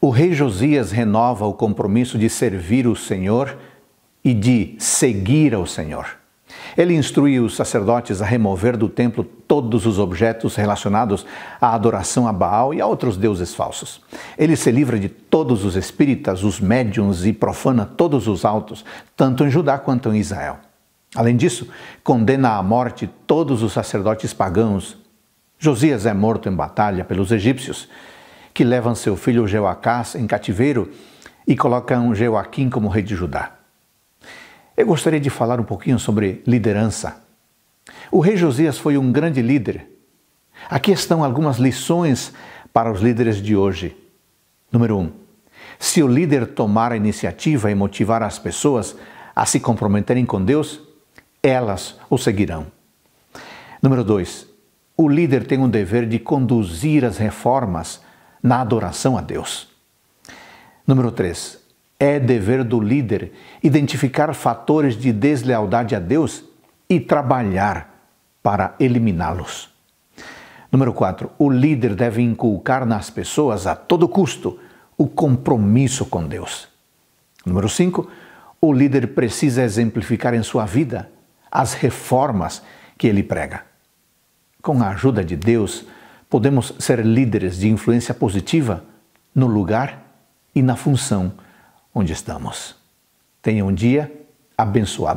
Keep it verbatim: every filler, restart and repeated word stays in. O rei Josias renova o compromisso de servir o Senhor e de seguir ao Senhor. Ele instrui os sacerdotes a remover do templo todos os objetos relacionados à adoração a Baal e a outros deuses falsos. Ele se livra de todos os espíritas, os médiuns e profana todos os altos, tanto em Judá quanto em Israel. Além disso, condena à morte todos os sacerdotes pagãos. Josias é morto em batalha pelos egípcios, que levam seu filho Jeoacás em cativeiro e colocam Jeoaquim como rei de Judá. Eu gostaria de falar um pouquinho sobre liderança. O rei Josias foi um grande líder. Aqui estão algumas lições para os líderes de hoje. Número um, se o líder tomar a iniciativa e motivar as pessoas a se comprometerem com Deus, elas o seguirão. Número dois, o líder tem o dever de conduzir as reformas na adoração a Deus. Número três, é dever do líder identificar fatores de deslealdade a Deus e trabalhar para eliminá-los. Número quatro. O líder deve inculcar nas pessoas a todo custo o compromisso com Deus. Número cinco. O líder precisa exemplificar em sua vida as reformas que ele prega. Com a ajuda de Deus, podemos ser líderes de influência positiva no lugar e na função onde estamos. Tenha um dia abençoado.